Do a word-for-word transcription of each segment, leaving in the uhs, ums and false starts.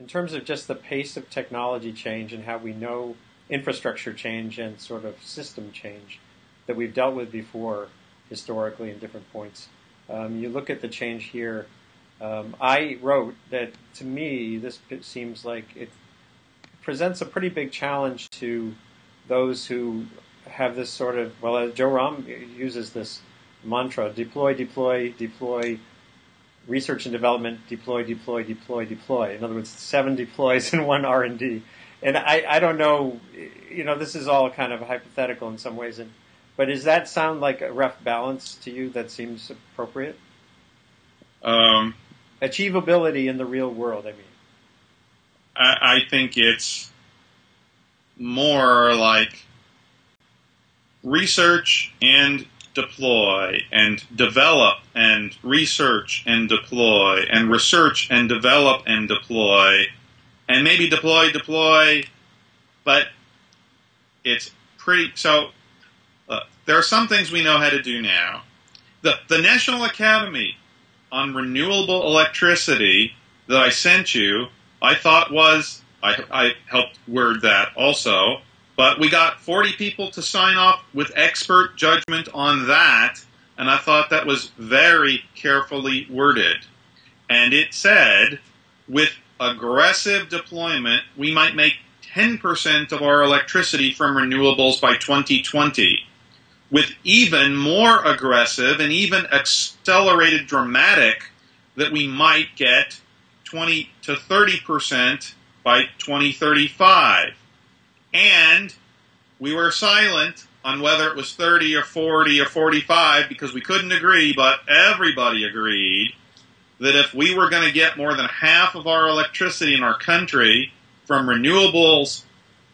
in terms of just the pace of technology change and how we know infrastructure change and sort of system change that we've dealt with before historically in different points. Um, you look at the change here. Um, I wrote that to me this seems like it presents a pretty big challenge to those who have this sort of, well, as Joe Romm uses this mantra, deploy, deploy, deploy, research and development, deploy, deploy, deploy, deploy. In other words, seven deploys and one R and D. And I, I don't know, you know, this is all kind of hypothetical in some ways. And, but does that sound like a rough balance to you that seems appropriate? Um, Achievability in the real world, I mean. I, I think it's more like research and deploy and develop and research and deploy and research and develop and deploy and maybe deploy, deploy, but it's pretty, so uh, there are some things we know how to do now. The, the National Academy on Renewable Electricity that I sent you, I thought was, I, I helped word that also, but we got forty people to sign off with expert judgment on that, and I thought that was very carefully worded. And it said, with aggressive deployment, we might make ten percent of our electricity from renewables by twenty twenty. With even more aggressive and even accelerated dramatic, that we might get twenty to thirty percent by twenty thirty-five. And we were silent on whether it was thirty or forty or forty-five because we couldn't agree, but everybody agreed that if we were going to get more than half of our electricity in our country from renewables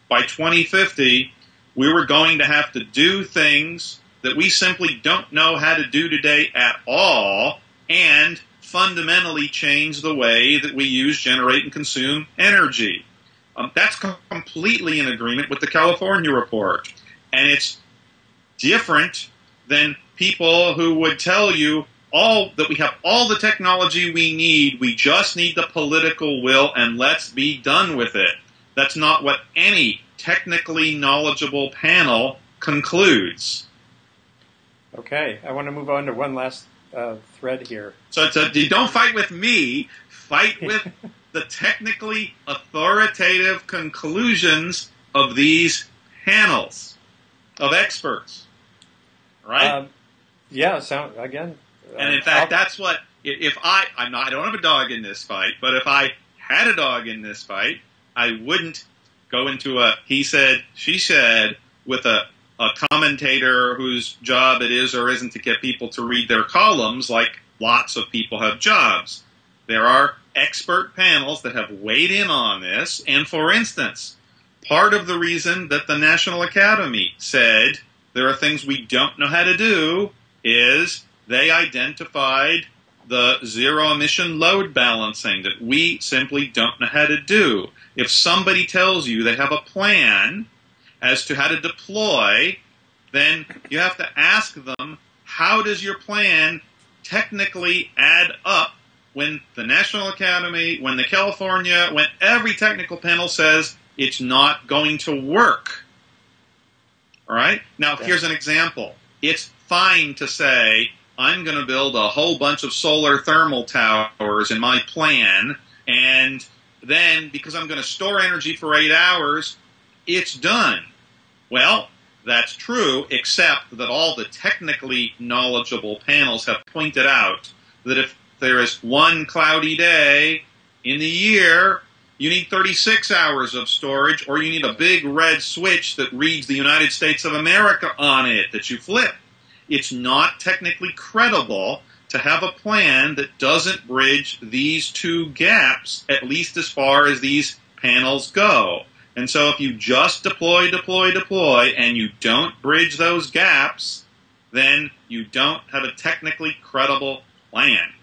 by twenty fifty, we were going to have to do things that we simply don't know how to do today at all, and fundamentally change the way that we use, generate, and consume energy. Um, that's com- completely in agreement with the California report. And it's different than people who would tell you all that we have all the technology we need, we just need the political will, and let's be done with it. That's not what any technically knowledgeable panel concludes. Okay, I want to move on to one last uh, thread here. So it's a, don't fight with me, fight with the technically authoritative conclusions of these panels of experts, right? Um, yeah, so again. And in fact, I'll... that's what, if I, I'm not, I don't have a dog in this fight, but if I had a dog in this fight, I wouldn't go into a he said, she said with a, a commentator whose job it is or isn't to get people to read their columns, like lots of people have jobs. There are expert panels that have weighed in on this, and for instance, part of the reason that the National Academy said there are things we don't know how to do is they identified the zero-emission load balancing that we simply don't know how to do. If somebody tells you they have a plan as to how to deploy, then you have to ask them, how does your plan technically add up when the National Academy, when the California, when every technical panel says it's not going to work? All right? Now, yeah. Here's an example. It's fine to say, I'm going to build a whole bunch of solar thermal towers in my plan, and then because I'm going to store energy for eight hours, it's done. Well, that's true, except that all the technically knowledgeable panels have pointed out that if there is one cloudy day in the year, you need thirty-six hours of storage, or you need a big red switch that reads the United States of America on it that you flip. It's not technically credible to have a plan that doesn't bridge these two gaps, at least as far as these panels go. And so if you just deploy, deploy, deploy, and you don't bridge those gaps, then you don't have a technically credible plan.